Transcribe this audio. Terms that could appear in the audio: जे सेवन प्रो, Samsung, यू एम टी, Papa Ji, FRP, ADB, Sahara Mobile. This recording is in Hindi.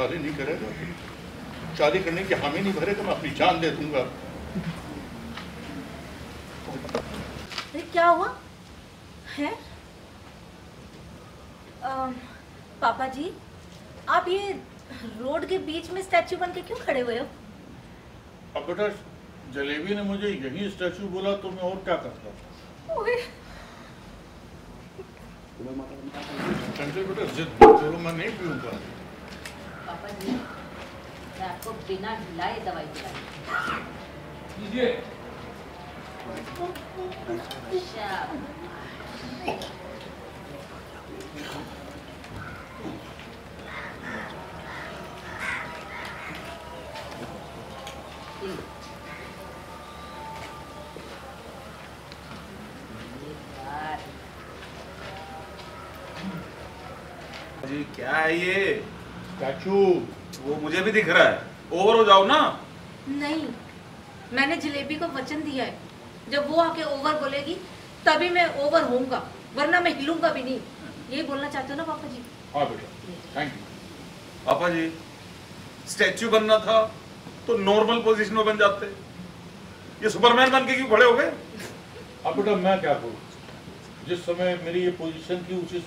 शादी नहीं करेगा, शादी करने की हामी नहीं भरे तो मैं अपनी जान दे दूंगा। अरे क्या हुआ है पापा जी, आप ये रोड के बीच में स्टैचू बन के क्यों खड़े हुए हो? अब बेटा जलेबी ने मुझे यही स्टैचू बोला तो मैं और क्या करता हूँ। बेटा जिद छोड़ो, मैं नहीं पीऊंगा। पापा जी मैं आपको बिना ढिलाए दवाई दीजिए। जी क्या है ये स्टैचू? वो मुझे भी दिख रहा है, ओवर हो जाओ ना। नहीं, मैंने जलेबी को वचन दिया है जब वो आके ओवर बोलेगी तभी मैं ओवर होऊंगा, वरना मैं हिलूंगा भी नहीं। यही बोलना चाहते हो ना पापा जी? हाँ बेटा, थैंक यू। पापा जी स्टैचू बनना था तो नॉर्मल पोजीशन में बन जाते, ये सुपरमैन बन के क्यों खड़े हो गए? अब बेटा मैं क्या बोलूं, जिस समय मेरी ये पोजीशन थी उसी